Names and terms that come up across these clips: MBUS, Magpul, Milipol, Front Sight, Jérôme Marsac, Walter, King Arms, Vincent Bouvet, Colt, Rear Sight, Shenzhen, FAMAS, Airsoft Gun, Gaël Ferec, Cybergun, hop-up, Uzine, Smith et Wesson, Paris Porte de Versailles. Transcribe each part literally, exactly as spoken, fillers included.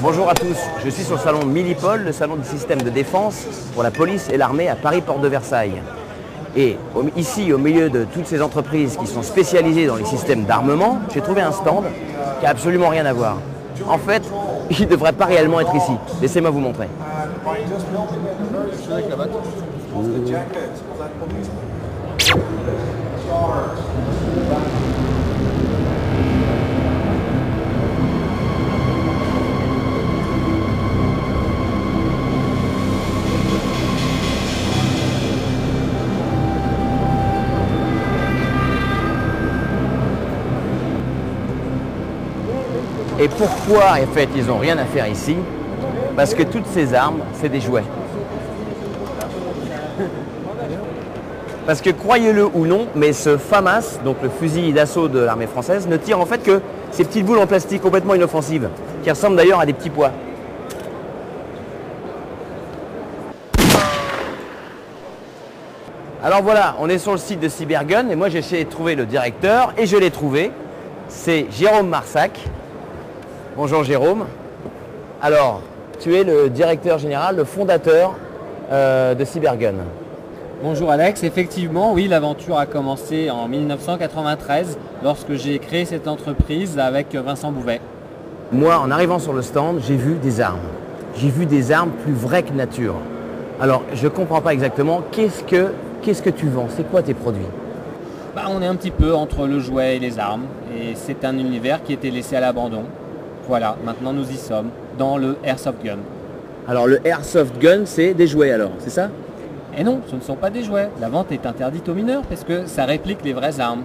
Bonjour à tous, je suis sur le salon Milipol, le salon du système de défense pour la police et l'armée à Paris Porte de Versailles. Et ici, au milieu de toutes ces entreprises qui sont spécialisées dans les systèmes d'armement, j'ai trouvé un stand qui n'a absolument rien à voir. En fait, il ne devrait pas réellement être ici. Laissez-moi vous montrer. Et pourquoi, en fait, ils n'ont rien à faire ici? Parce que toutes ces armes, c'est des jouets. Parce que, croyez-le ou non, mais ce FAMAS, donc le fusil d'assaut de l'armée française, ne tire en fait que ces petites boules en plastique complètement inoffensives, qui ressemblent d'ailleurs à des petits pois. Alors voilà, on est sur le site de Cybergun, et moi j'ai essayé de trouver le directeur, et je l'ai trouvé, c'est Jérôme Marsac. Bonjour Jérôme. Alors, tu es le directeur général, le fondateur euh, de Cybergun. Bonjour Alex. Effectivement, oui, l'aventure a commencé en mille neuf cent quatre-vingt-treize lorsque j'ai créé cette entreprise avec Vincent Bouvet. Moi, en arrivant sur le stand, j'ai vu des armes. J'ai vu des armes plus vraies que nature. Alors, je ne comprends pas exactement. Qu'est-ce que, qu'est-ce que tu vends? C'est quoi tes produits? Bah, on est un petit peu entre le jouet et les armes. Et c'est un univers qui était laissé à l'abandon. Voilà, maintenant nous y sommes, dans le Airsoft Gun. Alors le Airsoft Gun, c'est des jouets alors, c'est ça? Et non, ce ne sont pas des jouets. La vente est interdite aux mineurs parce que ça réplique les vraies armes.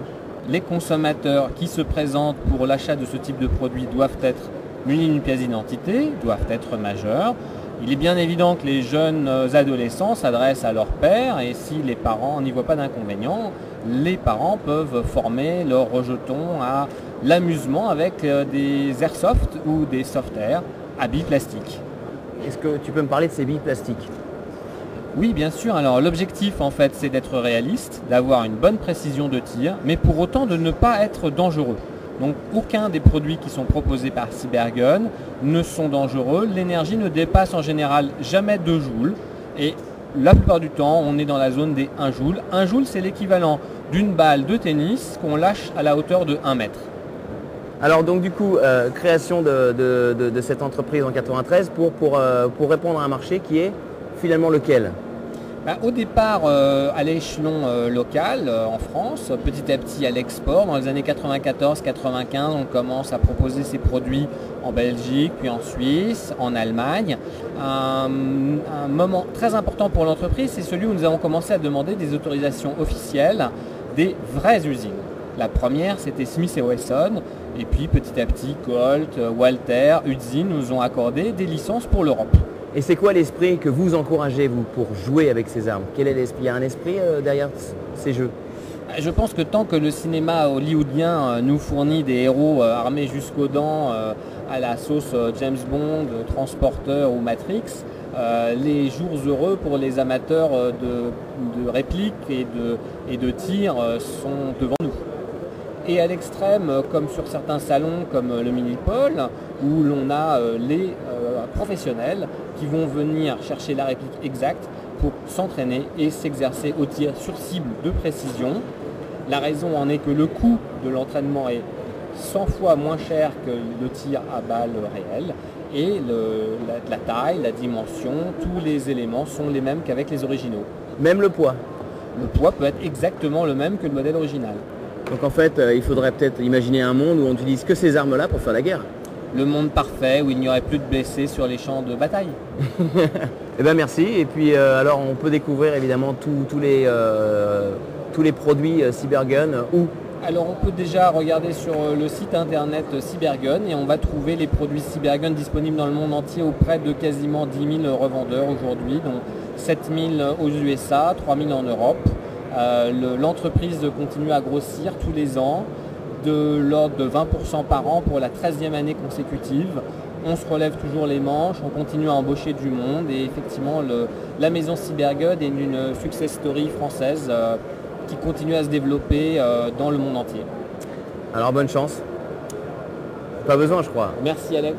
Les consommateurs qui se présentent pour l'achat de ce type de produit doivent être munis d'une pièce d'identité, doivent être majeurs. Il est bien évident que les jeunes adolescents s'adressent à leur père et si les parents n'y voient pas d'inconvénient, les parents peuvent former leur rejeton à l'amusement avec des airsoft ou des soft-air à billes plastiques. Est-ce que tu peux me parler de ces billes plastiques? Oui, bien sûr. Alors l'objectif en fait, c'est d'être réaliste, d'avoir une bonne précision de tir, mais pour autant de ne pas être dangereux. Donc aucun des produits qui sont proposés par Cybergun ne sont dangereux. L'énergie ne dépasse en général jamais deux joules et la plupart du temps on est dans la zone des un joule. un joule c'est l'équivalent d'une balle de tennis qu'on lâche à la hauteur de un mètre. Alors donc du coup, euh, création de, de, de, de cette entreprise en quatre-vingt-treize pour, pour, euh, pour répondre à un marché qui est finalement lequel? Bah, au départ, euh, à l'échelon euh, local, euh, en France, petit à petit à l'export. Dans les années quatre-vingt-quatorze quatre-vingt-quinze, on commence à proposer ces produits en Belgique, puis en Suisse, en Allemagne. Un, un moment très important pour l'entreprise, c'est celui où nous avons commencé à demander des autorisations officielles des vraies usines. La première, c'était Smith et Wesson. Et puis, petit à petit, Colt, Walter, Uzine nous ont accordé des licences pour l'Europe. Et c'est quoi l'esprit que vous encouragez, vous, pour jouer avec ces armes? Quel est l'esprit? Il y a un esprit euh, derrière ces jeux? Je pense que tant que le cinéma hollywoodien euh, nous fournit des héros euh, armés jusqu'aux dents euh, à la sauce euh, James Bond, euh, Transporteur ou Matrix, euh, les jours heureux pour les amateurs euh, de, de répliques et de, et de tirs euh, sont devant nous. Et à l'extrême, comme sur certains salons comme le Milipol, où l'on a les professionnels qui vont venir chercher la réplique exacte pour s'entraîner et s'exercer au tir sur cible de précision. La raison en est que le coût de l'entraînement est cent fois moins cher que le tir à balle réel et le, la, la taille, la dimension, tous les éléments sont les mêmes qu'avec les originaux. Même le poids? Le poids peut être exactement le même que le modèle original. Donc en fait, euh, il faudrait peut-être imaginer un monde où on n'utilise que ces armes-là pour faire la guerre. Le monde parfait où il n'y aurait plus de blessés sur les champs de bataille. Eh bien merci. Et puis euh, alors on peut découvrir évidemment tous les, euh, tous les produits euh, Cybergun euh, où? Alors on peut déjà regarder sur le site internet Cybergun et on va trouver les produits Cybergun disponibles dans le monde entier auprès de quasiment dix mille revendeurs aujourd'hui, donc sept mille aux U S A, trois mille en Europe. Euh, l'entreprise continue à grossir tous les ans, de l'ordre de vingt pour cent par an pour la treizième année consécutive. On se relève toujours les manches, on continue à embaucher du monde et effectivement le, la maison Cybergun est une success story française euh, qui continue à se développer euh, dans le monde entier. Alors bonne chance. Pas besoin je crois. Merci Alex.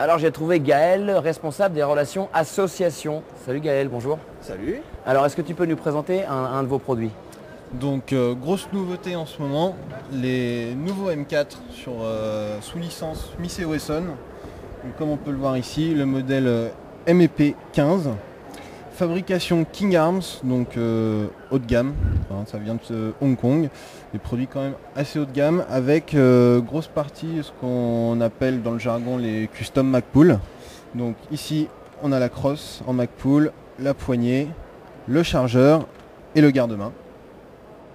Alors j'ai trouvé Gaël, responsable des relations associations. Salut Gaël, bonjour. Salut. Alors est-ce que tu peux nous présenter un, un de vos produits? Donc euh, grosse nouveauté en ce moment, les nouveaux M quatre sur, euh, sous licence Smith et Wesson. Donc, comme on peut le voir ici, le modèle M E P quinze. Fabrication King Arms, donc euh, haut de gamme, enfin, ça vient de Hong Kong, des produits quand même assez haut de gamme avec euh, grosse partie ce qu'on appelle dans le jargon les custom Magpul. Donc ici on a la crosse en Magpul, la poignée, le chargeur et le garde-main.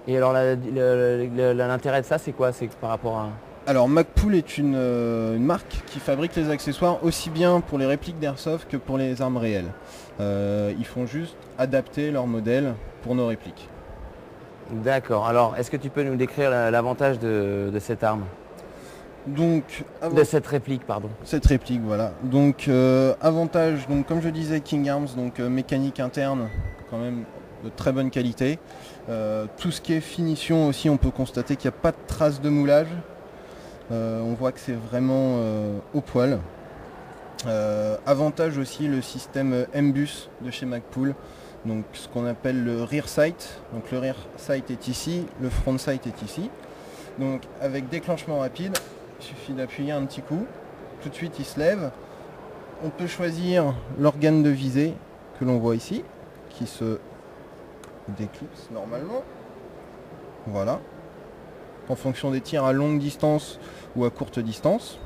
Et alors l'intérêt de ça c'est quoi? C'est par rapport à... Alors Magpul est une, euh, une marque qui fabrique les accessoires aussi bien pour les répliques d'airsoft que pour les armes réelles. Euh, ils font juste adapter leur modèle pour nos répliques. D'accord. Alors est-ce que tu peux nous décrire l'avantage de, de cette arme? Donc, avant... De cette réplique, pardon. Cette réplique, voilà. Donc euh, avantage, donc, comme je disais, King Arms, donc euh, mécanique interne quand même de très bonne qualité. Euh, tout ce qui est finition aussi, on peut constater qu'il n'y a pas de traces de moulage. Euh, on voit que c'est vraiment euh, au poil. Euh, avantage aussi le système M B U S de chez Magpul, donc ce qu'on appelle le Rear Sight. Donc le Rear Sight est ici, le Front Sight est ici. Donc avec déclenchement rapide, il suffit d'appuyer un petit coup, tout de suite il se lève. On peut choisir l'organe de visée que l'on voit ici, qui se déclipse normalement. Voilà. En fonction des tirs à longue distance ou à courte distance.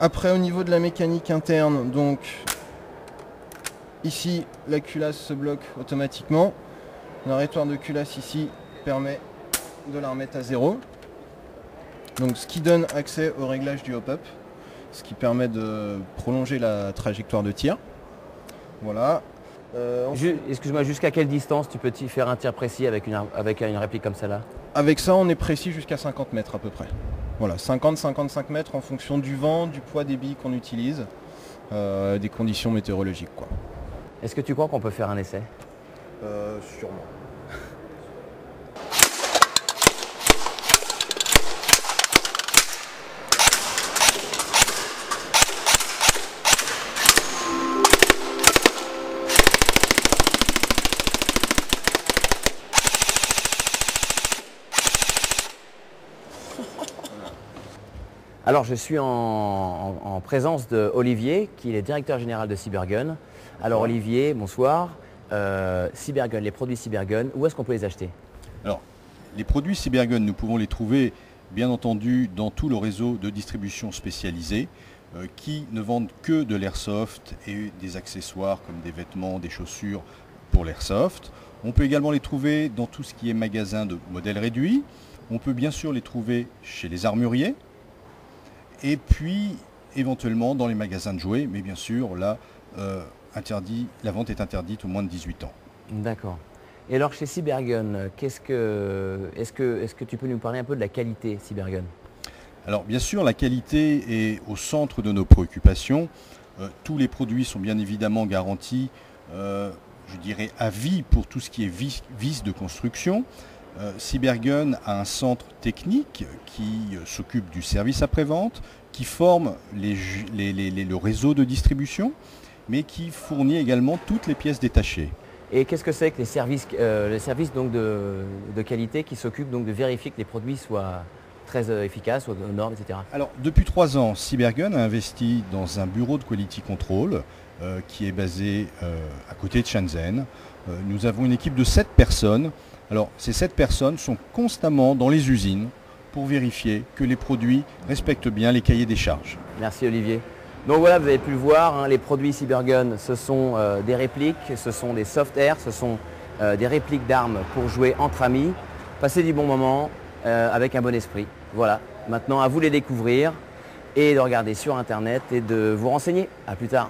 Après au niveau de la mécanique interne, donc ici la culasse se bloque automatiquement. L'arrêtoire de culasse ici permet de la remettre à zéro. Donc ce qui donne accès au réglage du hop-up, ce qui permet de prolonger la trajectoire de tir. Voilà. Euh, fait... Excuse-moi, jusqu'à quelle distance tu peux faire un tir précis avec une, avec une réplique comme celle-là? Avec ça, on est précis jusqu'à cinquante mètres à peu près. Voilà, cinquante à cinquante-cinq mètres en fonction du vent, du poids des billes qu'on utilise, euh, des conditions météorologiques, quoi. Est-ce que tu crois qu'on peut faire un essai? euh, Sûrement. Alors je suis en, en, en présence de Olivier, qui est directeur général de Cybergun. Alors Olivier, bonsoir. Euh, Cybergun, les produits Cybergun, où est-ce qu'on peut les acheter? Alors les produits Cybergun, nous pouvons les trouver bien entendu dans tout le réseau de distribution spécialisée euh, qui ne vendent que de l'airsoft et des accessoires comme des vêtements, des chaussures pour l'airsoft. On peut également les trouver dans tout ce qui est magasin de modèles réduits. On peut bien sûr les trouver chez les armuriers. Et puis éventuellement dans les magasins de jouets, mais bien sûr là, euh, interdit, la vente est interdite aux moins de dix-huit ans. D'accord. Et alors chez Cybergun, qu'est-ce que, est-ce que, est-ce que tu peux nous parler un peu de la qualité Cybergun? Alors bien sûr la qualité est au centre de nos préoccupations. Euh, tous les produits sont bien évidemment garantis, euh, je dirais à vie pour tout ce qui est vis, vis de construction. Cybergun a un centre technique qui s'occupe du service après-vente, qui forme les, les, les, les, le réseau de distribution, mais qui fournit également toutes les pièces détachées. Et qu'est-ce que c'est que les services, euh, les services donc de, de qualité qui s'occupent de vérifier que les produits soient très efficaces, aux normes, et cetera. Alors depuis trois ans, Cybergun a investi dans un bureau de quality control euh, qui est basé euh, à côté de Shenzhen. Euh, nous avons une équipe de sept personnes. Alors, ces sept personnes sont constamment dans les usines pour vérifier que les produits respectent bien les cahiers des charges. Merci Olivier. Donc voilà, vous avez pu le voir, hein, les produits Cybergun, ce sont euh, des répliques, ce sont des soft air, ce sont euh, des répliques d'armes pour jouer entre amis, passer du bon moment euh, avec un bon esprit. Voilà, maintenant à vous les découvrir et de regarder sur Internet et de vous renseigner. À plus tard.